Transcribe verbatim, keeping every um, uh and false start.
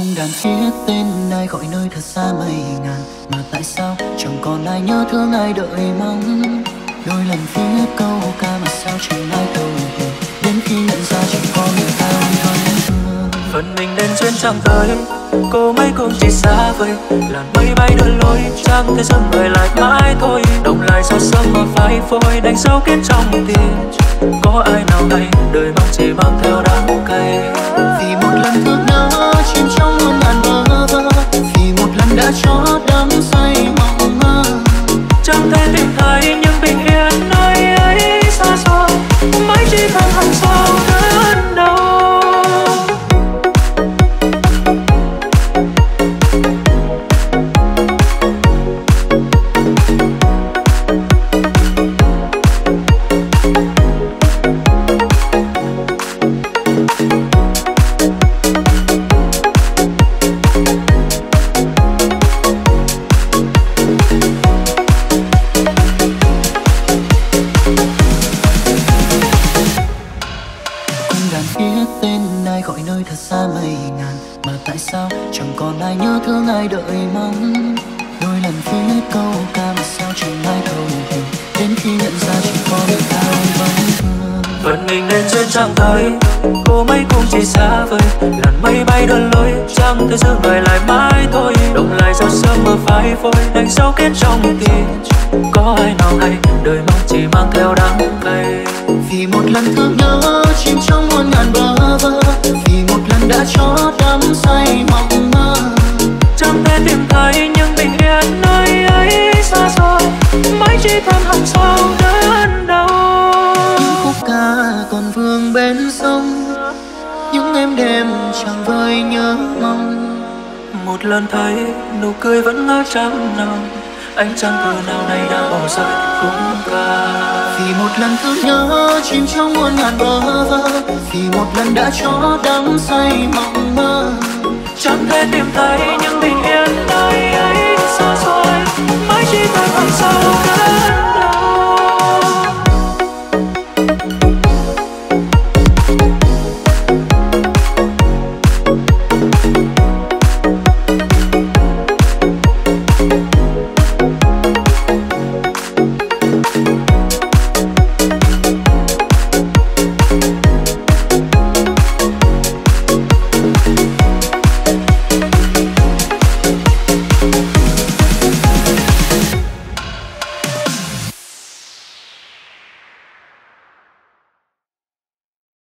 cung đàn viết tên ai gọi nơi thật xa mây ngàn. Mà tại sao chẳng còn ai nhớ thương ai đợi mong. Đôi lần viết câu ca mà sao chẳng ai thấu hiểu. Đến khi nhận ra chẳng có người ta không thôi đến thương. Phần mình nên duyên chạm tới, cô mấy cùng chỉ xa vời. Làn mây bay đưa lối, chẳng thế dừng người lại mãi thôi. Đồng lại sao sớm mà phai phôi, đánh dấu kết trong tim. Có ai nào hay đời mong chỉ mang theo đắng cay. Vì một lần thương nhớ chìm trong muôn ngàn bơ vơ. Vì một lần đã cho đắm say mộng mơ. Chẳng thể tìm thấy những bình yên nơi ấy xa xôi. Mấy chỉ thân hàng sâu đến đâu. Thế giữ người lại mãi thôi, đồng lại sao sớm mơ phai phôi, đánh dấu kết trong tim. Có ai nào hay đời mong chỉ mang theo đắng cay. Vì một lần thương nhớ chìm trong muôn ngàn bơ vơ. Vì một lần đã cho đắm say mộng mơ. Chẳng thể tìm thấy những bình yên nơi ấy xa xôi. Mấy chỉ thân hàng sâu đến đâu. Những khúc ca còn vương bên sông. Những em đêm chẳng vơi nhớ mong. Một lần thấy nụ cười vẫn ngỡ trăm năm. Ánh trăng từ nào nay đã bỏ rơi khung ca. Vì một lần thương nhớ chìm trong muôn ngàn bơ vơ. Vì một lần đã cho đắm say mộng mơ. Chẳng thể tìm thấy những bình yên nơi ấy xa xôi. Mãi chỉ thấy hàng sâu.